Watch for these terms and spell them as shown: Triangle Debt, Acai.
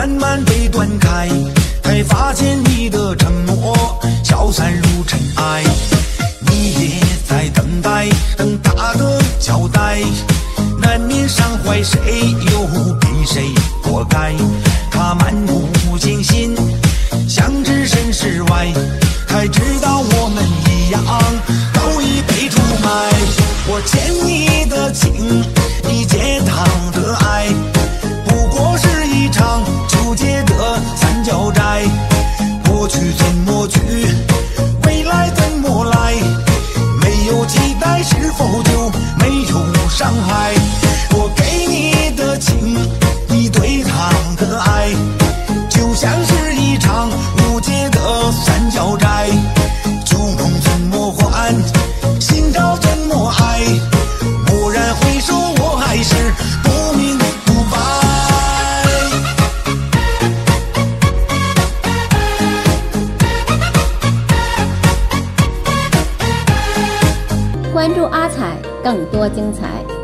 慢慢被端开，才发现你的承诺消散如尘埃。你也在等待，等他的交代，难免伤怀，谁又比谁活该？他漫不经心，想置身事外，才知道我们一样都已被出卖。我欠你的情，你借他的爱，不过是一场纠结的三角债。过去怎么去，未来怎么来？没有期待，是否就没有伤害？我给你的情，你对他的爱，就像是一场无解的三角债。旧梦怎么还？心跳怎么爱？蓦然回首，我还是不明不白。关注阿彩，更多精彩。